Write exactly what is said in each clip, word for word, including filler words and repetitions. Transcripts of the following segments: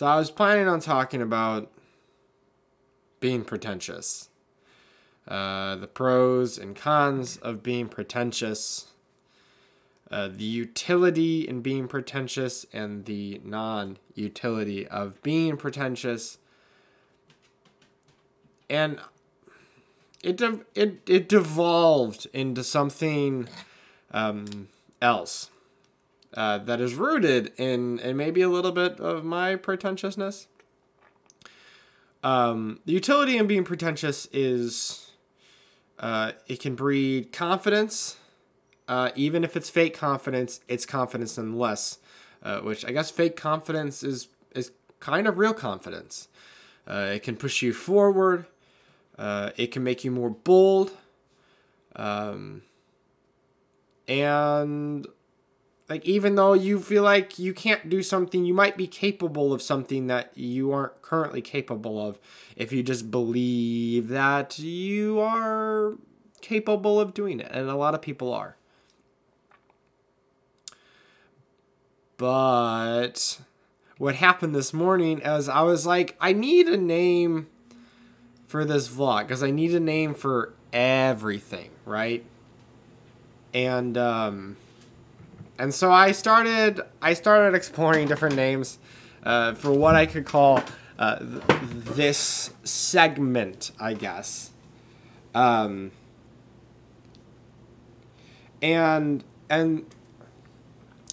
So I was planning on talking about being pretentious. Uh, the pros and cons of being pretentious. Uh, the utility in being pretentious and the non-utility of being pretentious. And it de it, it devolved into something um, else uh, that is rooted in, in maybe a little bit of my pretentiousness. Um, the utility in being pretentious is uh, it can breed confidence. Uh, even if it's fake confidence, it's confidence nonetheless, uh, which I guess fake confidence is is kind of real confidence. Uh, it can push you forward. Uh, it can make you more bold. Um, and like even though you feel like you can't do something, you might be capable of something that you aren't currently capable of if you just believe that you are capable of doing it. And a lot of people are. But what happened this morning is I was like, I need a name for this vlog because I need a name for everything, right? And um, and so I started I started exploring different names uh, for what I could call uh, th this segment, I guess. Um, and and.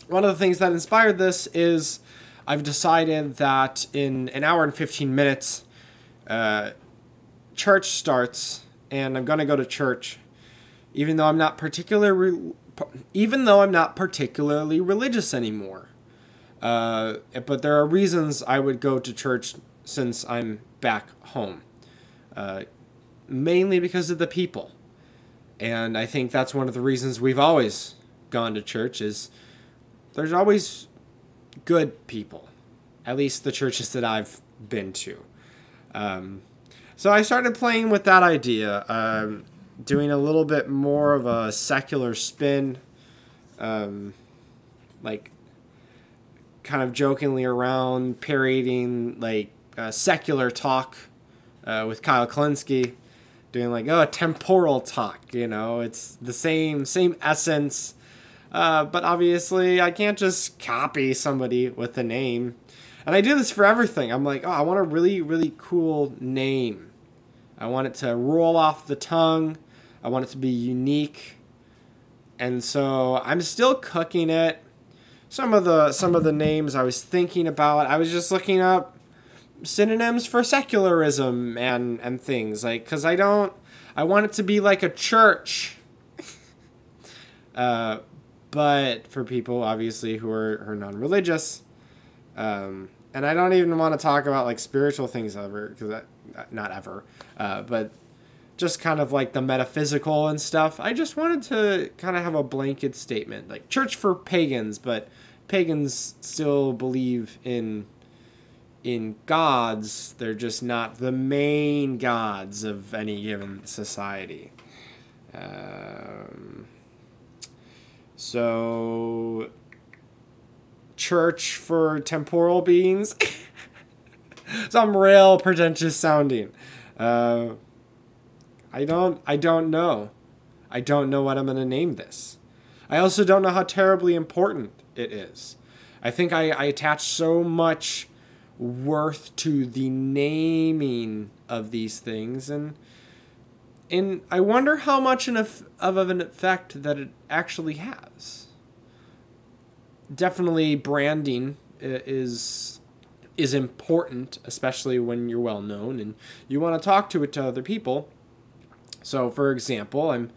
One of the things that inspired this is I've decided that in an hour and fifteen minutes, uh, church starts, and I'm going to go to church, even though I'm not particularly, even though I'm not particularly religious anymore. Uh, but there are reasons I would go to church since I'm back home, uh, mainly because of the people, and I think that's one of the reasons we've always gone to church is. There's always good people, at least the churches that I've been to. Um, so I started playing with that idea, um, doing a little bit more of a secular spin, um, like kind of jokingly around, parodying like uh, secular talk uh, with Kyle Kulinski, doing like, oh, temporal talk, you know, it's the same, same essence. Uh, but obviously, I can't just copy somebody with a name. And I do this for everything. I'm like, oh, I want a really, really cool name. I want it to roll off the tongue. I want it to be unique. And so I'm still cooking it. Some of the, some of the names I was thinking about, I was just looking up synonyms for secularism and, and things. Like, because I don't, I want it to be like a church. uh... But for people, obviously, who are, are non-religious, um, and I don't even want to talk about like spiritual things ever, because not ever, uh, but just kind of like the metaphysical and stuff. I just wanted to kind of have a blanket statement, like church for pagans, but pagans still believe in in gods. They're just not the main gods of any given society. Um, So, church for temporal beings. Some real pretentious sounding. Uh, I don't. I don't know. I don't know what I'm gonna name this. I also don't know how terribly important it is. I think I, I attach so much worth to the naming of these things, and. And I wonder how much of an effect that it actually has. Definitely branding is, is important, especially when you're well known and you want to talk to it to other people. So, for example, I'm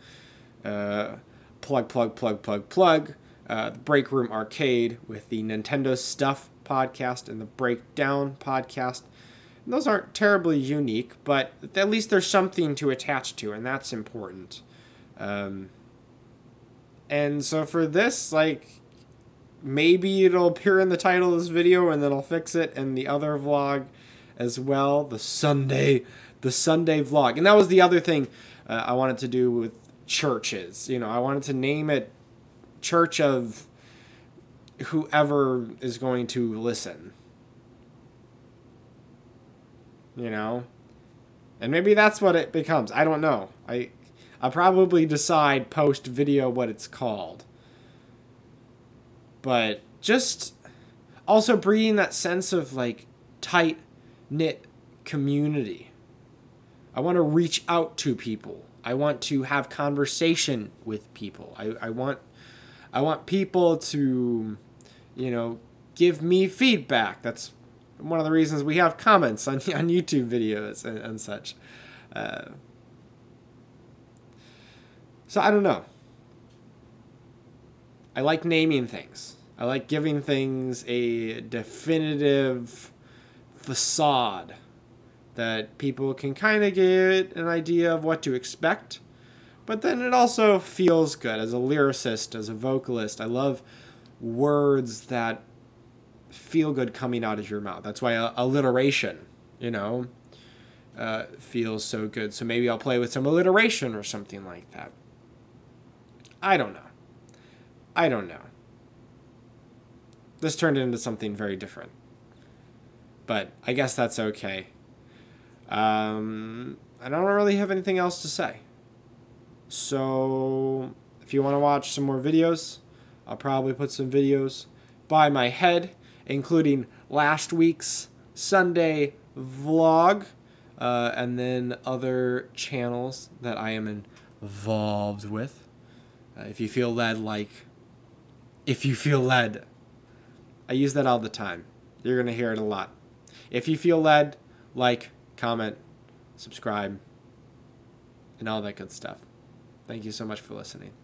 uh, plug, plug, plug, plug, plug, uh, the Break Room Arcade with the Nintendo Stuff podcast and the Breakdown podcast. Those aren't terribly unique, but at least there's something to attach to, and that's important. Um, and so for this, like, maybe it'll appear in the title of this video, and then I'll fix it in the other vlog as well. The Sunday, the Sunday vlog. And that was the other thing uh, I wanted to do with churches. You know, I wanted to name it Church of whoever is going to listen. you know? And maybe that's what it becomes. I don't know. I, I'll probably decide post-video what it's called. But just also bringing that sense of, like, tight-knit community. I want to reach out to people. I want to have conversation with people. I, I want I want people to, you know, give me feedback. That's one of the reasons we have comments on, on YouTube videos and, and such. Uh, so I don't know. I like naming things. I like giving things a definitive facade that people can kind of get an idea of what to expect. But then it also feels good as a lyricist, as a vocalist. I love words that feel good coming out of your mouth. That's why alliteration, you know, uh, feels so good. So maybe I'll play with some alliteration or something like that. I don't know. I don't know. This turned into something very different. But I guess that's okay. Um, I don't really have anything else to say. So, if you want to watch some more videos, I'll probably put some videos by my head, including last week's Sunday vlog, uh, and then other channels that I am involved with. Uh, if you feel led, like, if you feel led, I use that all the time. You're going to hear it a lot. If you feel led, like, comment, subscribe, and all that good stuff. Thank you so much for listening.